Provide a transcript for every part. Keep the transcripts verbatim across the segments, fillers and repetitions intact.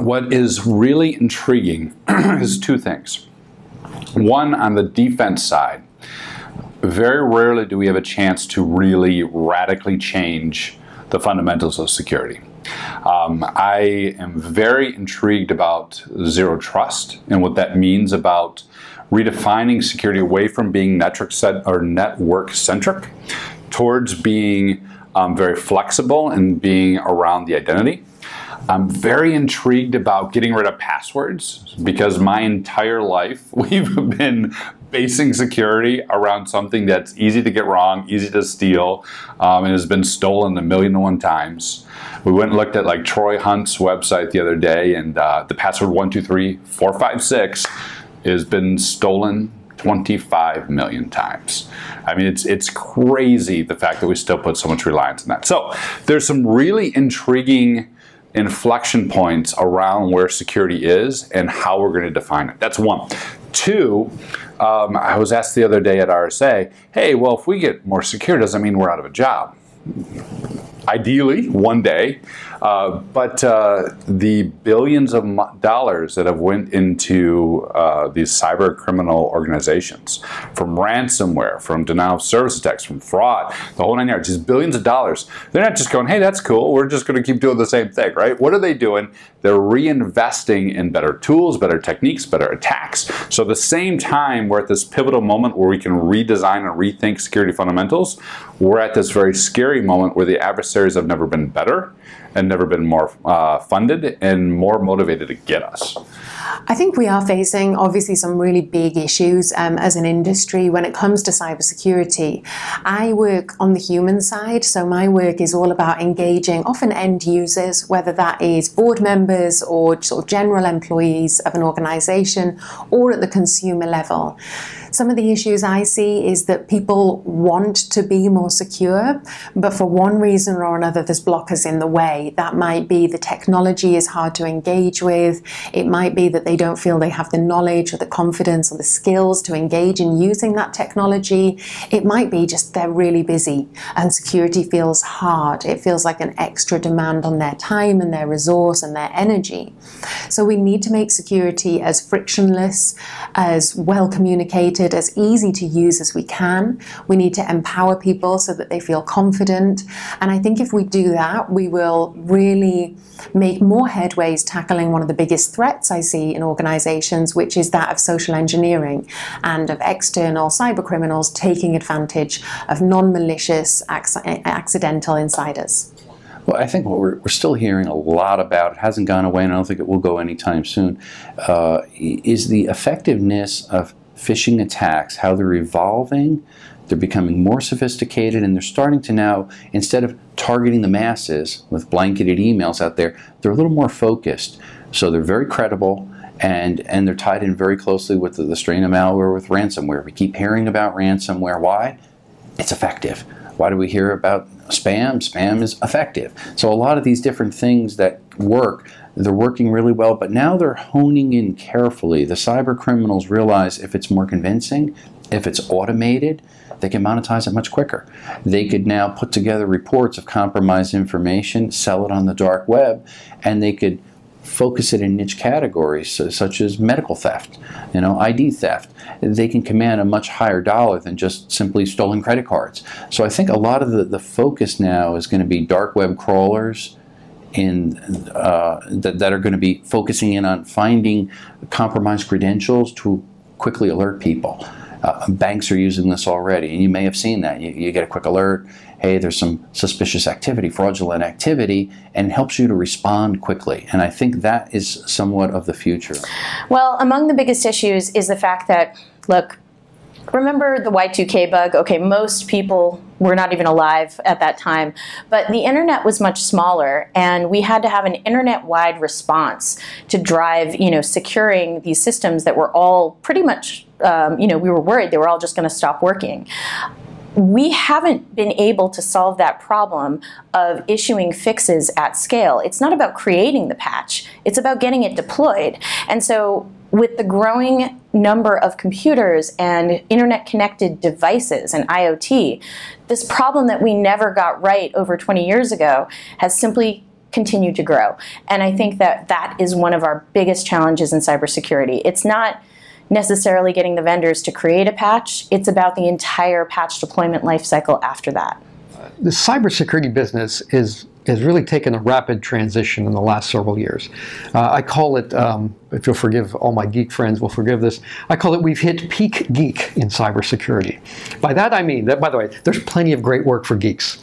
what is really intriguing is two things. One, on the defense side, very rarely do we have a chance to really radically change the fundamentals of security. Um, I am very intrigued about zero trust and what that means about redefining security away from being network set or network centric towards being um, very flexible and being around the identity. I'm very intrigued about getting rid of passwords, because my entire life we've been basing security around something that's easy to get wrong, easy to steal, um, and has been stolen a million and one times. We went and looked at like Troy Hunt's website the other day, and uh, the password one two three four five six has been stolen twenty-five million times. I mean, it's it's crazy the fact that we still put so much reliance on that. So there's some really intriguing inflection points around where security is and how we're going to define it. That's one. Two, um, I was asked the other day at R S A, hey, well, if we get more secure, doesn't mean we're out of a job. Ideally, one day, uh, but uh, the billions of dollars that have went into uh, these cyber criminal organizations, from ransomware, from denial of service attacks, from fraud, the whole nine yards, these billions of dollars, they're not just going, hey, that's cool, we're just going to keep doing the same thing, right? What are they doing? They're reinvesting in better tools, better techniques, better attacks. So at the same time, we're at this pivotal moment where we can redesign and rethink security fundamentals. We're at this very scary moment where the adversary have never been better and never been more uh, funded and more motivated to get us. I think we are facing obviously some really big issues um, as an industry when it comes to cybersecurity. I work on the human side, so my work is all about engaging often end users, whether that is board members or sort of general employees of an organization or at the consumer level. Some of the issues I see is that people want to be more secure, but for one reason or or another there's blockers in the way. That might be the technology is hard to engage with, it might be that they don't feel they have the knowledge or the confidence or the skills to engage in using that technology, it might be just they're really busy and security feels hard, it feels like an extra demand on their time and their resource and their energy. So we need to make security as frictionless, as well communicated, as easy to use as we can. We need to empower people so that they feel confident, and I think if we do that, we will really make more headways tackling one of the biggest threats I see in organizations, which is that of social engineering and of external cyber criminals taking advantage of non-malicious, accidental insiders. Well, I think what we're, we're still hearing a lot about, it hasn't gone away and I don't think it will go anytime soon, uh, is the effectiveness of phishing attacks, how they're evolving. They're becoming more sophisticated, and they're starting to now, instead of targeting the masses with blanketed emails out there, they're a little more focused. So they're very credible, and, and they're tied in very closely with the, the strain of malware, with ransomware. We keep hearing about ransomware. Why? It's effective. Why do we hear about spam? Spam is effective. So a lot of these different things that work, they're working really well, but now they're honing in carefully. The cyber criminals realize if it's more convincing, if it's automated, they can monetize it much quicker. They could now put together reports of compromised information, sell it on the dark web, and they could focus it in niche categories so, such as medical theft, you know, I D theft. They can command a much higher dollar than just simply stolen credit cards. So I think a lot of the, the focus now is going to be dark web crawlers, in uh, th that are going to be focusing in on finding compromised credentials to quickly alert people. Uh, banks are using this already, and you may have seen that. You, you get a quick alert, hey, there's some suspicious activity, fraudulent activity, and helps you to respond quickly. And I think that is somewhat of the future. Well, among the biggest issues is the fact that, look, remember the Y two K bug? Okay, most people were not even alive at that time, but the internet was much smaller, and we had to have an internet-wide response to drive, you know, securing these systems that were all pretty much, um, you know, we were worried they were all just going to stop working. We haven't been able to solve that problem of issuing fixes at scale. It's not about creating the patch, it's about getting it deployed. And so with the growing number of computers and internet-connected devices and I O T, this problem that we never got right over twenty years ago has simply continue to grow. And I think that that is one of our biggest challenges in cybersecurity. It's not necessarily getting the vendors to create a patch. It's about the entire patch deployment lifecycle after that. The cybersecurity business is has really taken a rapid transition in the last several years. Uh, I call it, um, if you'll forgive, all my geek friends will forgive this, I call it we've hit peak geek in cybersecurity. By that I mean, that, by the way, there's plenty of great work for geeks.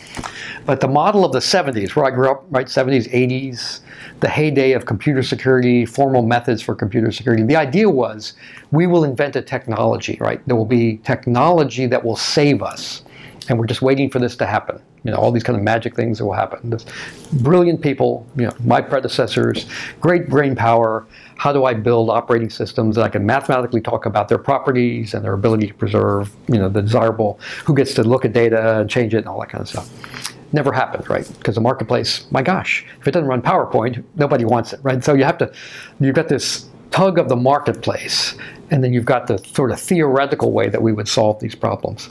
But the model of the seventies, where I grew up, right, seventies, eighties, the heyday of computer security, formal methods for computer security, the idea was we will invent a technology, right? There will be technology that will save us. And we're just waiting for this to happen. You know, all these kind of magic things that will happen. This brilliant people, you know, my predecessors, great brain power. How do I build operating systems that I can mathematically talk about their properties and their ability to preserve, you know, the desirable, who gets to look at data and change it and all that kind of stuff. Never happened, right? Because the marketplace, my gosh, if it doesn't run PowerPoint, nobody wants it, right? So you have to, you've got this tug of the marketplace, and then you've got the sort of theoretical way that we would solve these problems.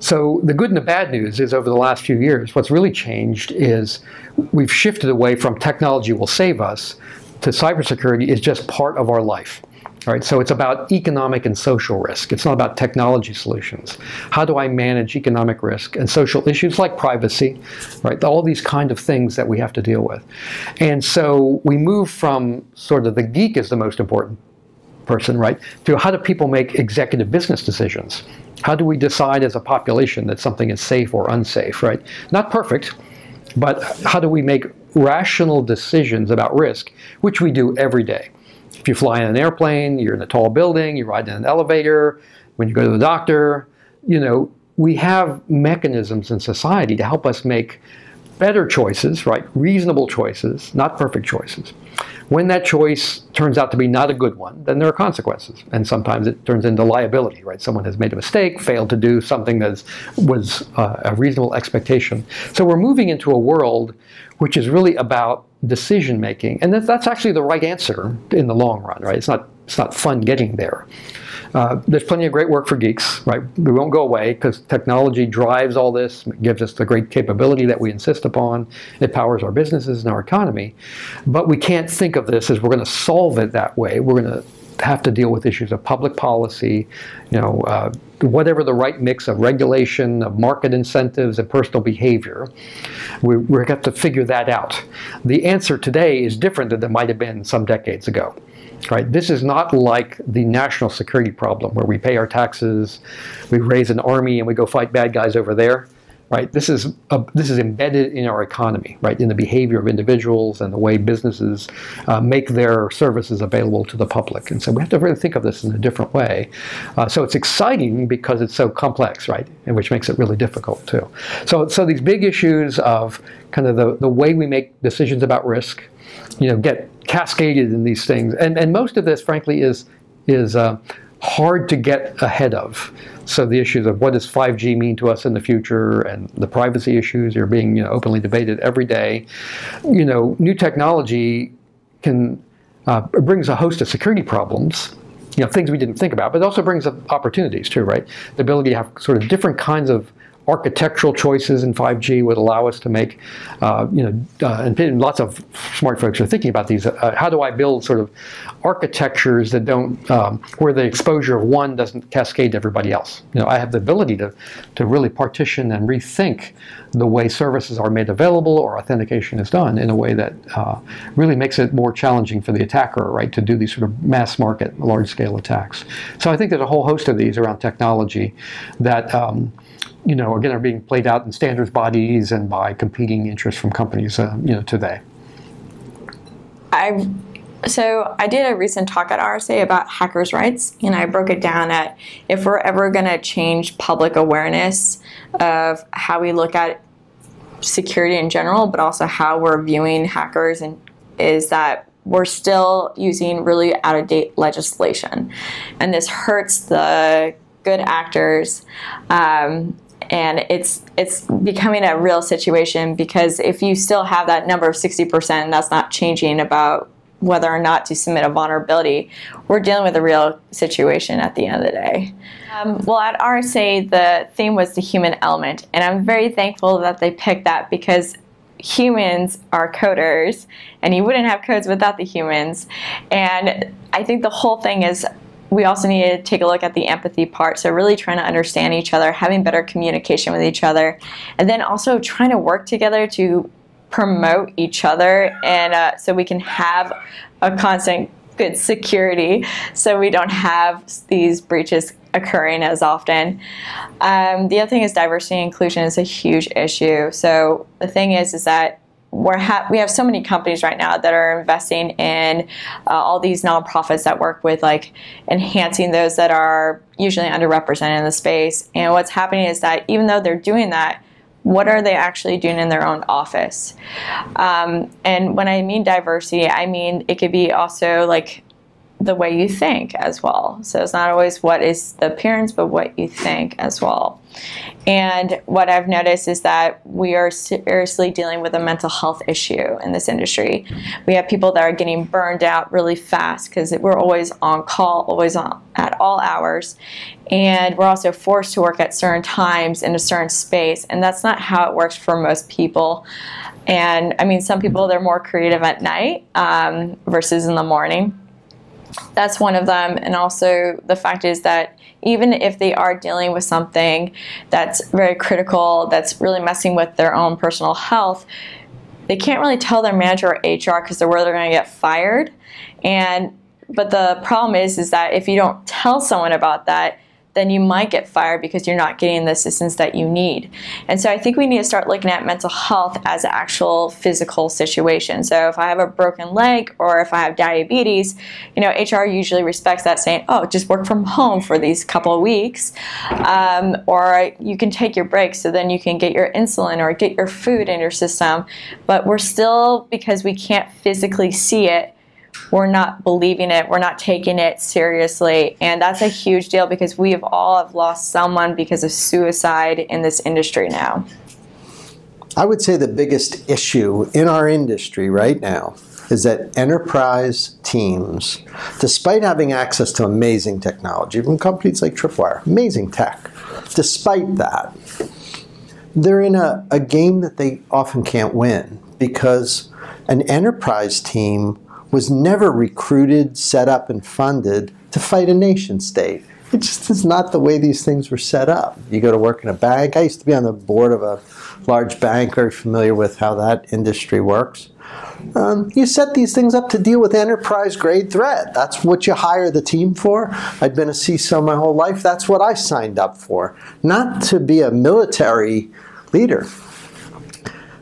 So the good and the bad news is over the last few years, what's really changed is we've shifted away from technology will save us to cybersecurity is just part of our life. All right, so it's about economic and social risk. It's not about technology solutions. How do I manage economic risk and social issues like privacy, right? All these kind of things that we have to deal with. And so we move from sort of the geek is the most important person, right, to how do people make executive business decisions? How do we decide as a population that something is safe or unsafe, right? Not perfect, but how do we make rational decisions about risk, which we do every day? If you fly in an airplane, you're in a tall building, you ride in an elevator, when you go to the doctor, you know, we have mechanisms in society to help us make better choices, right? Reasonable choices, not perfect choices. When that choice turns out to be not a good one, then there are consequences. And sometimes it turns into liability, right? Someone has made a mistake, failed to do something that was uh, a reasonable expectation. So we're moving into a world which is really about decision making. And that's, that's actually the right answer in the long run, right? It's not, it's not fun getting there. Uh, there's plenty of great work for geeks, right? We won't go away because technology drives all this, gives us the great capability that we insist upon. It powers our businesses and our economy. But we can't think of this as we're going to solve it that way. We're going to have to deal with issues of public policy, you know, uh, whatever the right mix of regulation, of market incentives, and personal behavior. We, we're going to have to figure that out. The answer today is different than it might have been some decades ago. Right? This is not like the national security problem where we pay our taxes, we raise an army, and we go fight bad guys over there. Right? This is a, this is embedded in our economy, right? In the behavior of individuals and the way businesses uh, make their services available to the public. And so we have to really think of this in a different way. Uh, so it's exciting because it's so complex, right? And which makes it really difficult too. So so these big issues of kind of the the way we make decisions about risk, you know, get cascaded in these things. And and most of this, frankly, is is. Uh, hard to get ahead of. So the issues of what does five G mean to us in the future, and the privacy issues are being, you know, openly debated every day. You know, new technology can uh, brings a host of security problems, you know, things we didn't think about, but it also brings up opportunities too, right? The ability to have sort of different kinds of architectural choices in five G would allow us to make, uh, you know, uh, and lots of smart folks are thinking about these. Uh, how do I build sort of architectures that don't, um, where the exposure of one doesn't cascade to everybody else? You know, I have the ability to, to really partition and rethink the way services are made available or authentication is done in a way that uh, really makes it more challenging for the attacker, right, to do these sort of mass market, large-scale attacks. So I think there's a whole host of these around technology that, um, you know, again, are being played out in standards bodies and by competing interests from companies, uh, you know, today. I, so I did a recent talk at R S A about hackers' rights, and I broke it down at if we're ever going to change public awareness of how we look at security in general, but also how we're viewing hackers, and is that we're still using really out-of-date legislation. And this hurts the good actors, um, and it's it's becoming a real situation, because if you still have that number of sixty percent, that's not changing about whether or not to submit a vulnerability, we're dealing with a real situation at the end of the day. Um, well, at R S A, the theme was the human element, and I'm very thankful that they picked that, because humans are coders, and you wouldn't have codes without the humans. And I think the whole thing is we also need to take a look at the empathy part. So really trying to understand each other, having better communication with each other, and then also trying to work together to promote each other, and uh, so we can have a constant good security, so we don't have these breaches occurring as often. Um, the other thing is diversity and inclusion is a huge issue. So the thing is is that we're ha we have so many companies right now that are investing in uh, all these nonprofits that work with like enhancing those that are usually underrepresented in the space. And what's happening is that even though they're doing that, what are they actually doing in their own office? Um, and when I mean diversity, I mean it could be also like the way you think as well. So it's not always what is the appearance, but what you think as well. And what I've noticed is that we are seriously dealing with a mental health issue in this industry. We have people that are getting burned out really fast because we're always on call, always on at all hours. And we're also forced to work at certain times in a certain space. And that's not how it works for most people. And I mean, some people, they're more creative at night um, versus in the morning. That's one of them. And also the fact is that even if they are dealing with something that's very critical, that's really messing with their own personal health, they can't really tell their manager or H R because they're worried they're going to get fired. And but the problem is is that if you don't tell someone about that, then you might get fired because you're not getting the assistance that you need. And so I think we need to start looking at mental health as an actual physical situation. So if I have a broken leg or if I have diabetes, you know, H R usually respects that, saying, oh, just work from home for these couple of weeks, um, or you can take your break so then you can get your insulin or get your food in your system. But we're still, because we can't physically see it, we're not believing it, we're not taking it seriously. And that's a huge deal because we have all have lost someone because of suicide in this industry now. I would say the biggest issue in our industry right now is that enterprise teams, despite having access to amazing technology from companies like Tripwire, amazing tech, despite that, they're in a, a game that they often can't win because an enterprise team was never recruited, set up, and funded to fight a nation state. It just is not the way these things were set up. You go to work in a bank. I used to be on the board of a large bank, very familiar with how that industry works. Um, you set these things up to deal with enterprise-grade threat. That's what you hire the team for. I've been a C I S O my whole life. That's what I signed up for, not to be a military leader.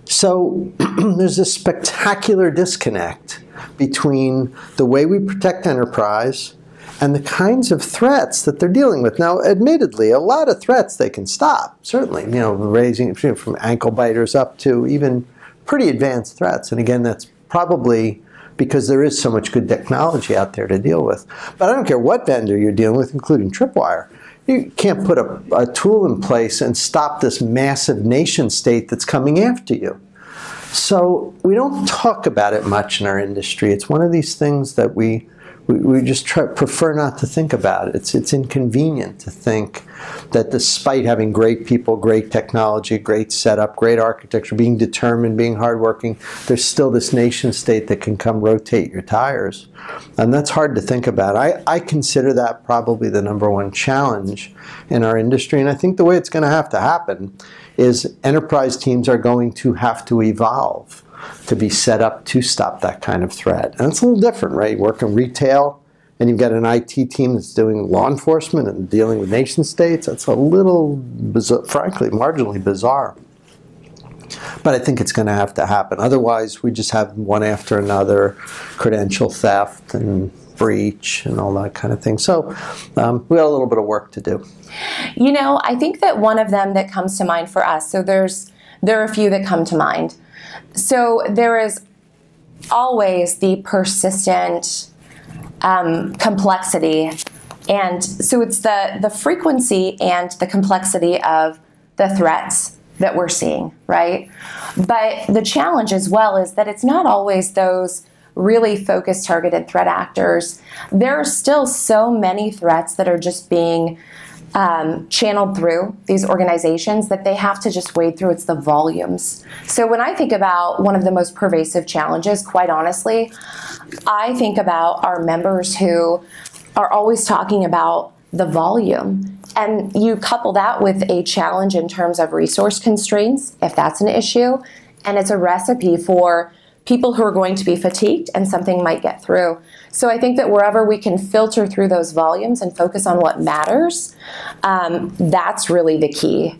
So there's this spectacular disconnect between the way we protect enterprise and the kinds of threats that they're dealing with. Now, admittedly, a lot of threats they can stop, certainly, you know, raising from ankle biters up to even pretty advanced threats. And again, that's probably because there is so much good technology out there to deal with. But I don't care what vendor you're dealing with, including Tripwire. You can't put a, a tool in place and stop this massive nation state that's coming after you. So we don't talk about it much in our industry. It's one of these things that we, we, we just try, prefer not to think about. It's, it's inconvenient to think that despite having great people, great technology, great setup, great architecture, being determined, being hardworking, there's still this nation state that can come rotate your tires. And that's hard to think about. I, I consider that probably the number one challenge in our industry. And I think the way it's going to have to happen is enterprise teams are going to have to evolve to be set up to stop that kind of threat. And it's a little different, right? You work in retail, and you've got an I T team that's doing law enforcement and dealing with nation states. That's a little, bizarre, frankly, marginally bizarre. But I think it's going to have to happen. Otherwise, we just have one after another, credential theft and breach and all that kind of thing. So um, we got a little bit of work to do. You know, I think that one of them that comes to mind for us, so there's there are a few that come to mind. So there is always the persistent um, complexity. And so it's the, the frequency and the complexity of the threats that we're seeing, right? But the challenge as well is that it's not always those really focused, targeted threat actors. There are still so many threats that are just being um, channeled through these organizations that they have to just wade through. It's the volumes. So when I think about one of the most pervasive challenges, quite honestly, I think about our members who are always talking about the volume. And you couple that with a challenge in terms of resource constraints, if that's an issue, and it's a recipe for people who are going to be fatigued and something might get through. So I think that wherever we can filter through those volumes and focus on what matters, um, that's really the key.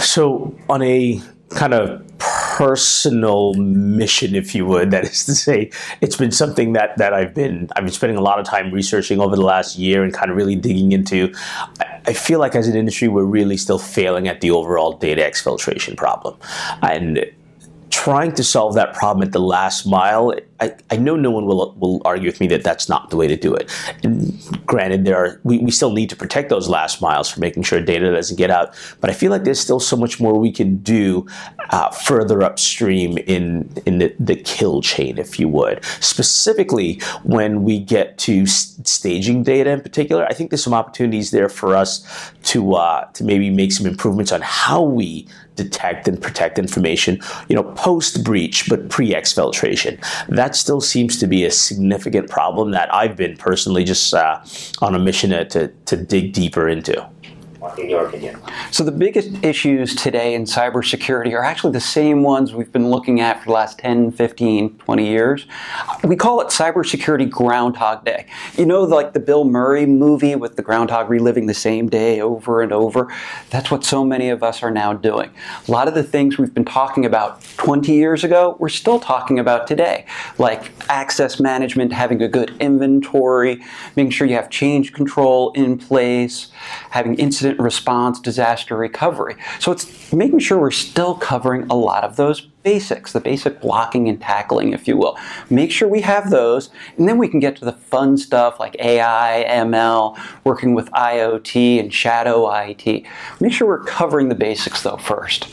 So on a kind of personal mission, if you would, that is to say, it's been something that, that I've been, I've been spending a lot of time researching over the last year and kind of really digging into. I, I feel like as an industry, we're really still failing at the overall data exfiltration problem. And trying to solve that problem at the last mile, I, I know no one will, will argue with me that that's not the way to do it. And granted, there are we, we still need to protect those last miles for making sure data doesn't get out. But I feel like there's still so much more we can do uh, further upstream in, in the, the kill chain, if you would. Specifically, when we get to st staging data in particular, I think there's some opportunities there for us to, uh, to maybe make some improvements on how we detect and protect information, you know, post-breach, but pre-exfiltration. That still seems to be a significant problem that I've been personally just uh, on a mission to, to, to dig deeper into. In your opinion. So the biggest issues today in cybersecurity are actually the same ones we've been looking at for the last ten, fifteen, twenty years. We call it cybersecurity Groundhog Day. You know, like the Bill Murray movie with the groundhog reliving the same day over and over? That's what so many of us are now doing. A lot of the things we've been talking about twenty years ago, we're still talking about today, like access management, having a good inventory, making sure you have change control in place, having incident response, disaster recovery. So it's making sure we're still covering a lot of those basics, the basic blocking and tackling, if you will. Make sure we have those, and then we can get to the fun stuff like A I, M L, working with I O T, and shadow I T. Make sure we're covering the basics, though, first.